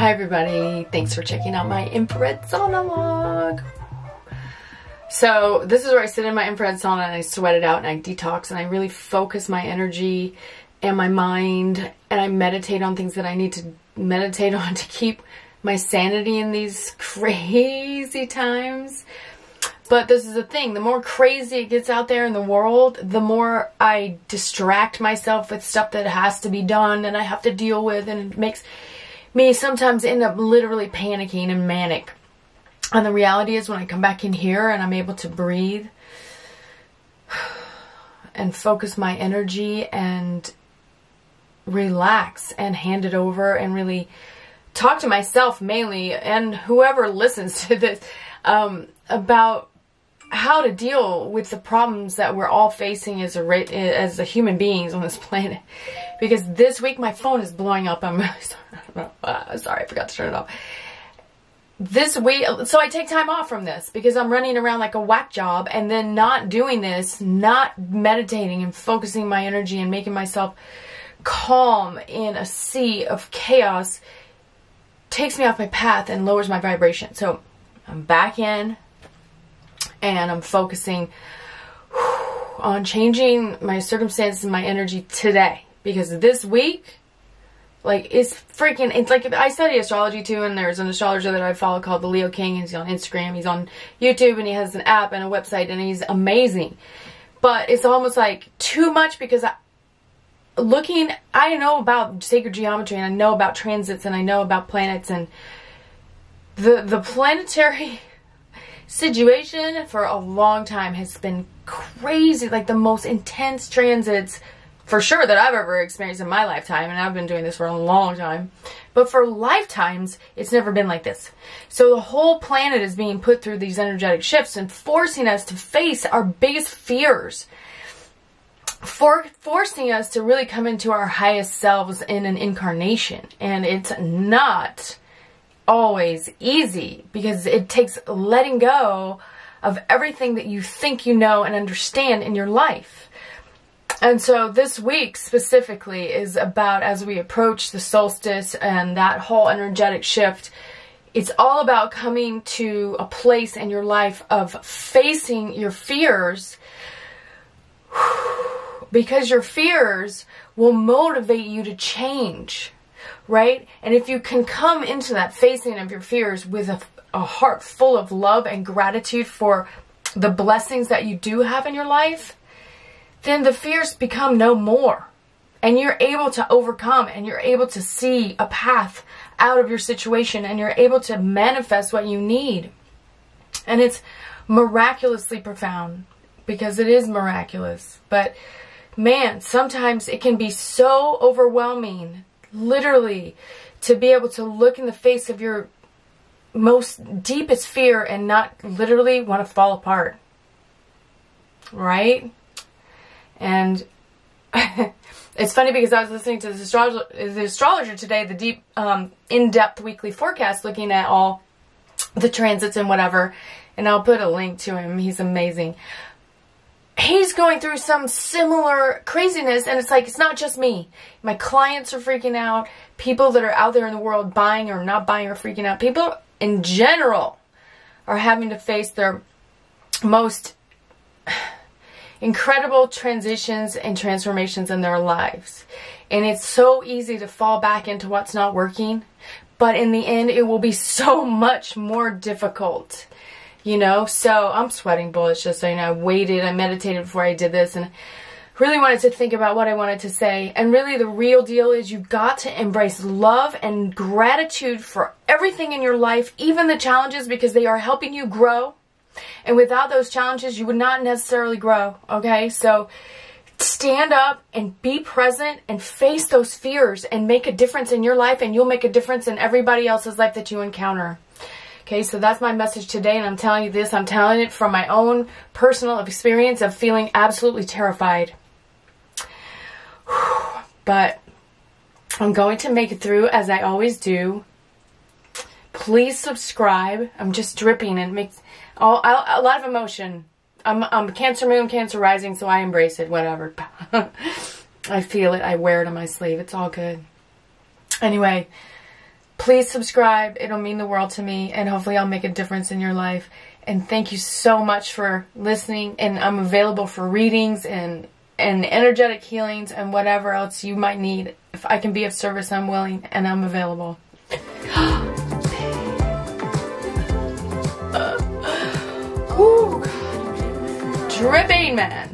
Hi everybody, thanks for checking out my infrared sauna vlog. So this is where I sit in my infrared sauna and I sweat it out and I detox and I really focus my energy and my mind, and I meditate on things that I need to meditate on to keep my sanity in these crazy times. But this is the thing, the more crazy it gets out there in the world, the more I distract myself with stuff that has to be done and I have to deal with, and it makes me sometimes end up literally panicking and manic. And the reality is, when I come back in here and I'm able to breathe and focus my energy and relax and hand it over and really talk to myself mainly, and whoever listens to this, about how to deal with the problems that we're all facing as human beings on this planet. Because this week my phone is blowing up. I'm really sorry, I forgot to turn it off. This week, so I take time off from this because I'm running around like a whack job and then not doing this, not meditating and focusing my energy and making myself calm in a sea of chaos, takes me off my path and lowers my vibration. So I'm back in and I'm focusing on changing my circumstances and my energy today, because this week, like, it's like, I study astrology too, and there's an astrologer that I follow called the Leo King, and he's on Instagram, he's on YouTube, and he has an app and a website, and he's amazing. But it's almost like too much, because I know about sacred geometry, and I know about transits, and I know about planets, and the planetary situation for a long time has been crazy, like the most intense transits for sure that I've ever experienced in my lifetime, and I've been doing this for a long time. But for lifetimes, it's never been like this. So the whole planet is being put through these energetic shifts and forcing us to face our biggest fears, forcing us to really come into our highest selves in an incarnation. And it's not always easy, because it takes letting go of everything that you think you know and understand in your life. And so this week specifically is about, as we approach the solstice and that whole energetic shift, it's all about coming to a place in your life of facing your fears, because your fears will motivate you to change, right? And if you can come into that facing of your fears with a heart full of love and gratitude for the blessings that you do have in your life, then the fears become no more, and you're able to overcome, and you're able to see a path out of your situation, and you're able to manifest what you need. And it's miraculously profound, because it is miraculous. But man, sometimes it can be so overwhelming, literally, to be able to look in the face of your most deepest fear and not literally want to fall apart, right? And it's funny, because I was listening to the astrologer today, the deep, in-depth weekly forecast, looking at all the transits and whatever. And I'll put a link to him. He's amazing. He's going through some similar craziness. And it's like, it's not just me. My clients are freaking out. People that are out there in the world buying or not buying are freaking out. People in general are having to face their most incredible transitions and transformations in their lives. And it's so easy to fall back into what's not working, but in the end it will be so much more difficult, you know? So I'm sweating bullets, just so you know. I meditated before I did this, and really wanted to think about what I wanted to say. And really, the real deal is, you've got to embrace love and gratitude for everything in your life, even the challenges, because they are helping you grow. And without those challenges, you would not necessarily grow, okay? So stand up and be present and face those fears and make a difference in your life, and you'll make a difference in everybody else's life that you encounter. Okay, so that's my message today, and I'm telling you this. I'm telling it from my own personal experience of feeling absolutely terrified. But I'm going to make it through, as I always do. Please subscribe. I'm just dripping, and it makes a lot of emotion. I'm Cancer moon, Cancer rising, so I embrace it, whatever. I feel it. I wear it on my sleeve. It's all good. Anyway, Please subscribe. It'll mean the world to me, and hopefully I'll make a difference in your life. And thank you so much for listening, and I'm available for readings and energetic healings and whatever else you might need. If I can be of service, I'm willing and I'm available. Dripping man.